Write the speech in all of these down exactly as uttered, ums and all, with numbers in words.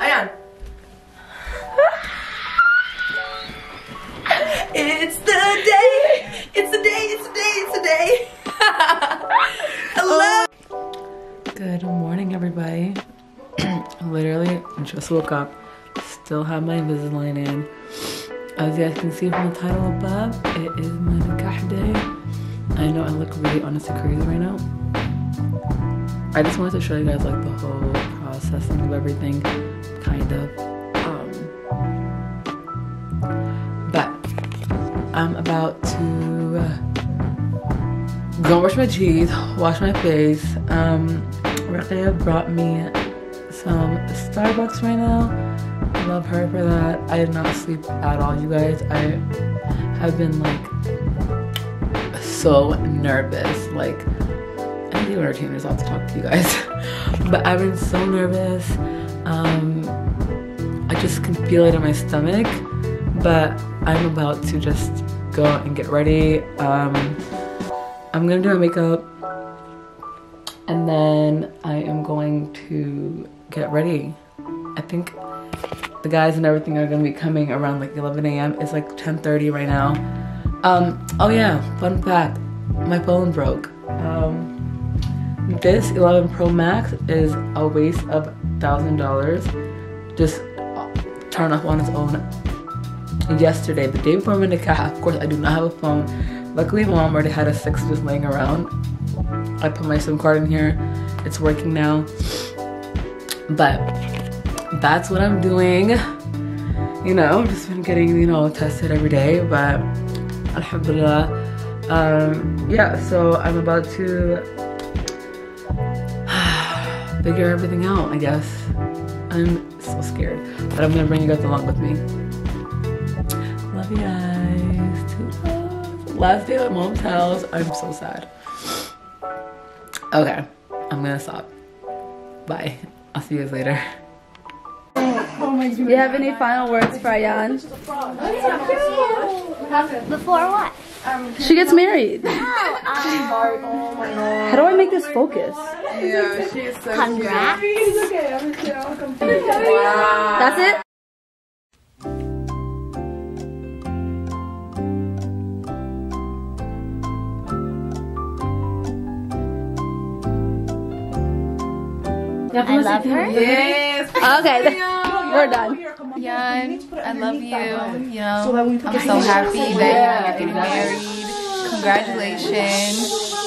Ayan! It's the day! It's the day, it's the day, it's the day! Hello! Good morning, everybody. Literally, I just woke up. Still have my Invisalign in. As you guys can see from the title above, it is my nikah day. I know I look really honestly crazy right now. I just wanted to show you guys like the whole process of everything, kind of. Um, but I'm about to uh, go brush my teeth, wash my face. Um, Rhea brought me some Starbucks right now. Love her for that. I did not sleep at all, you guys. I have been like so nervous. Like, I need to entertain myself to talk to you guys. But I've been so nervous. Um, I just can feel it in my stomach. But I'm about to just go and get ready. Um, I'm gonna do my makeup. And then I am going to get ready. I think the guys and everything are gonna be coming around like eleven A M It's like ten thirty right now. Um, oh yeah, fun fact, my phone broke. Um, this eleven Pro Max is a waste of a thousand dollars. Just turned off on its own yesterday, the day before my nikah. Of course, I do not have a phone. Luckily, my mom already had a six just laying around. I put my SIM card in here. It's working now. But that's what I'm doing, you know. Just been getting, you know, tested every day, but alhamdulillah. Um, yeah, so I'm about to figure everything out, I guess. I'm so scared, but I'm gonna bring you guys along with me. Love you guys. Two loves. Last day at mom's house. I'm so sad. Okay, I'm gonna stop. Bye. I'll see you guys later. Do you have any final words for Ayan? Before what? She gets married. No, um, how do I make this focus? Yeah, she is so congrats. Cute. Wow. That's it? I love her. Yes. Okay. We're done. Ayan, I love you. You know, I'm so happy that you're getting married. Congratulations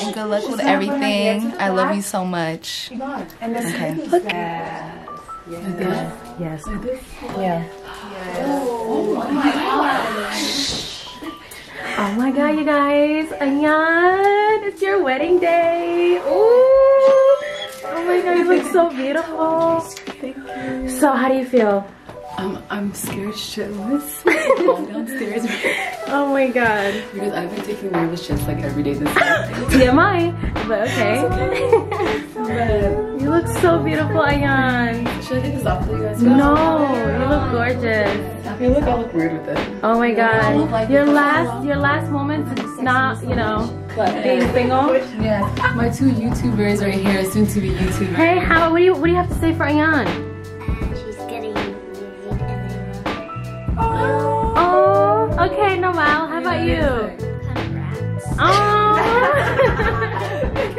and good luck with everything. I love you so much. Okay. Look. Yes. Yes. Yeah. Oh my gosh. Oh my god, you guys. Ayan, it's your wedding day. Ooh. Oh my god, you look so beautiful. Thank you. So how do you feel? Um, I'm scared shitless. I'm going downstairs. Oh my god. Because I've been taking nervous shits like every day this week. T M I. But okay. But you look so beautiful, Ayan. Should I take this off for you guys? No, you look gorgeous. I feel like I look weird with it. Oh my god. Like your last your last moment is not, you know. But being single? Yeah. My two YouTubers right here, soon to be YouTubers. Hey, how, what do you what do you have to say for Ayan? Uh, she's getting married. Oh. Oh. Okay, Noelle, how about you? Congrats. Oh.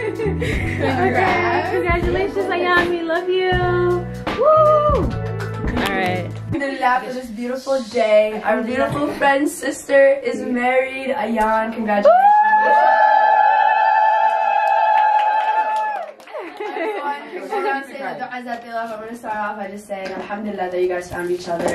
Congrats. Okay, congratulations, Ayan. We love you. Woo! Alright. For this beautiful day, our beautiful friend sister is married. Ayan, congratulations. As I feel like I'm going to start off by just saying alhamdulillah that you guys found each other.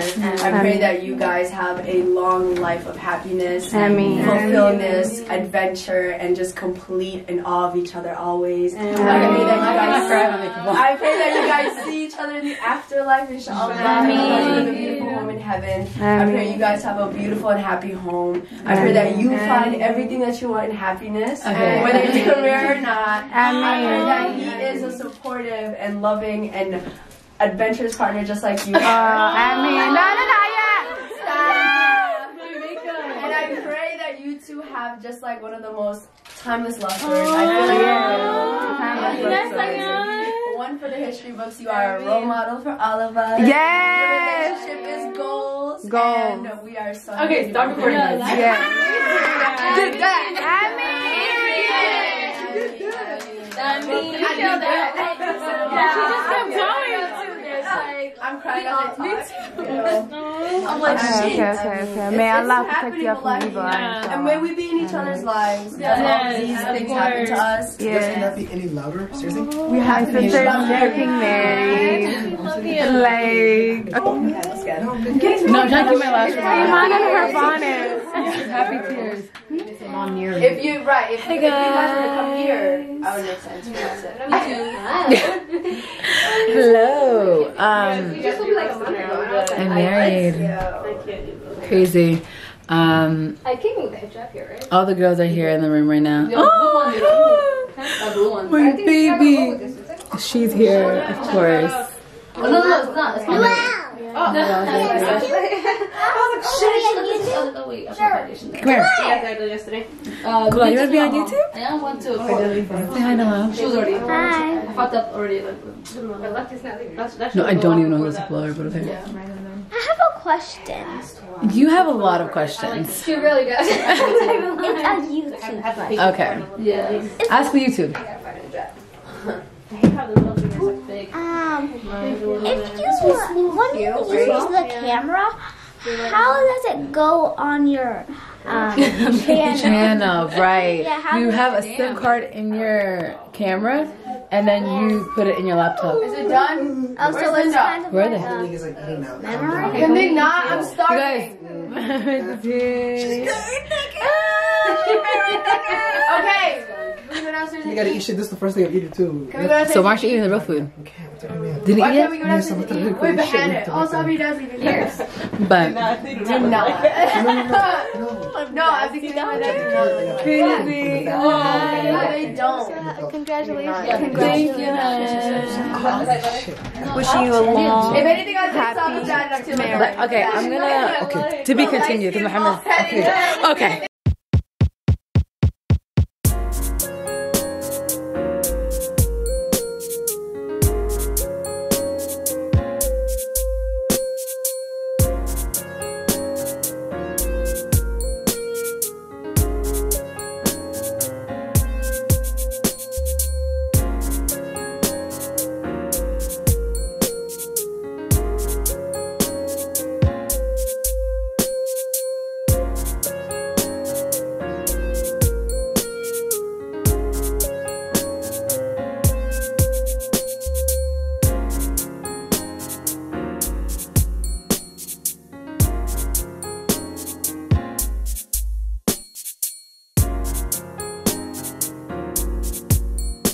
I pray that you guys have a long life of happiness, fulfillment, adventure, and just complete in awe of each other always. I pray that you guys I pray that you guys see each other in the afterlife, inshallah. Have a beautiful home in heaven. I pray you guys have a beautiful and happy home. I pray that you find everything that you want in happiness, whether it's a career or not. I pray that he is a supportive and loving and adventurous partner just like you are. I mean, no, no, no, yeah. Stop. And I pray that you two have just like one of the most timeless love stories. I feel like yeah. timeless love stories. One one for the history books. You are a role model for all of us. Yes. Your relationship is goals. Goals. And we are so okay. Stop recording. Yeah. Yeah. Did that? I mean, you did that. I mean, you know that. She just kept going. I'm crying all the time. I'm like, shit. Okay, okay, okay. May Allah protect you from evil. And may we be in each other's lives. Yes, these things happen to us. Yes. Can that be any louder? Seriously? We have sisters getting married. Like, okay. Yeah, that's good. No, don't give me louder. Iman and her bonnet. Happy tears. If you right, if you guys were to come here, I would make sense. Hello. Um, I'm married. Crazy. Um, I came with the hijab here, right? All the girls are here in the room right now. Oh, my baby. She's here, of course. Oh, no, no, it's not. It's not. Oh, no, no, no, no, no. Come here. Um, Gula, you want to be on YouTube? I don't want to. Say hi, Noelle. She was already. Hi. I fucked up already. No, I don't even know who's the blogger, but okay. I have a question. You have a lot of questions. She really does. It's a YouTube question. Okay. Yeah. Ask the YouTube. I hate how the little fingers are thick. Um, if you when you use the camera, how does it go on your um, channel? channel? Right. Yeah, you have a SIM card in your camera, and then yeah. you put it in your laptop. Is it done? Oh, so it's kind of where the hell is it? Memory? Can they not? I'm starving. You guys. Okay. You gotta eat shit. This is the first thing I've eaten too. So why aren't you eating the real food? Didn't eat it? Wait, behind it. All Sabi does even years. But did not. No, I think they don't. Crazy. No, they don't. Congratulations. Thank you. Wishing you a long, if anything, I happy. Okay, I'm gonna. Okay, to be continued. Okay. Okay.